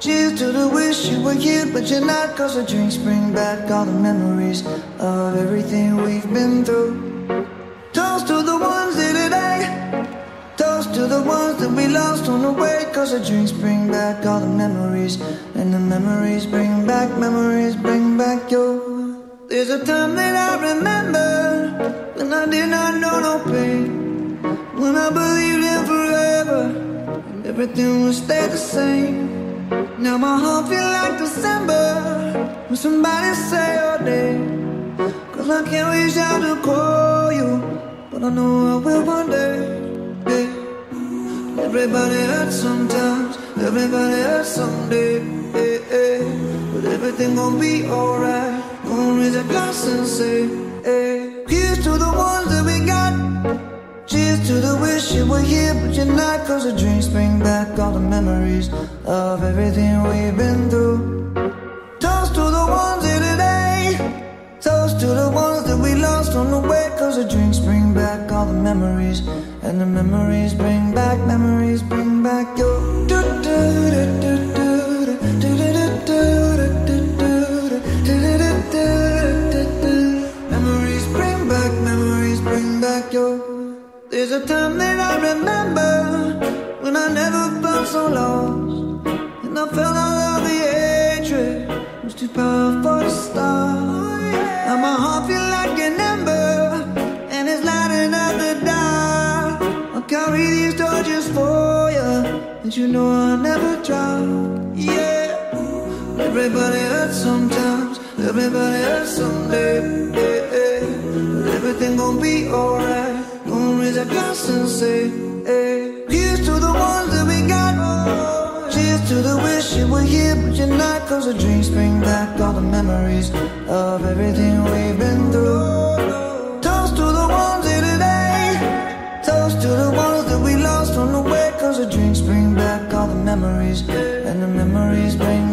Cheers to the wish you were here, but you're not. Cause the drinks bring back all the memories of everything we've been through. Toast to the ones here today. Toast to the ones that we lost on the way. Cause the drinks bring back all the memories, and the memories bring back you. There's a time that I remember when I did not know no pain, when I believed in forever and everything would stay the same. Now my heart feels like December when somebody say your name. Cause I can't reach out to call you, but I know I will one day, yeah. Everybody hurts sometimes, everybody hurts someday, yeah, yeah. But everything gon' be alright, gonna raise a glass and say, yeah. Here's to the ones that we got. Cheers to the wish you were here, but you're not. Cause the drinks bring back all the memories of everything we've been through. Toast to the ones here today. Toast to the ones that we lost on the way. Cause the drinks bring back all the memories, and the memories bring back your memories bring back your. There's a time that I remember when I never felt so lost, and I felt all of the hatred, it was too powerful to stop. Now my heart feels like an ember, and it's lighting up the dark. I'll carry these torches for you, and you know I'll never drop. Yeah, everybody hurts sometimes, everybody hurts someday, yeah, yeah. But everything gon' be alright. Gonna raise a glass and say, hey. Here's to the ones that we got. Oh, cheers to the wish you were here, but you're not. Cause the drinks bring back all the memories of everything we've been through. Toast to the ones here today. Toast to the ones that we lost on the way. Cause the drinks bring back all the memories, and the memories bring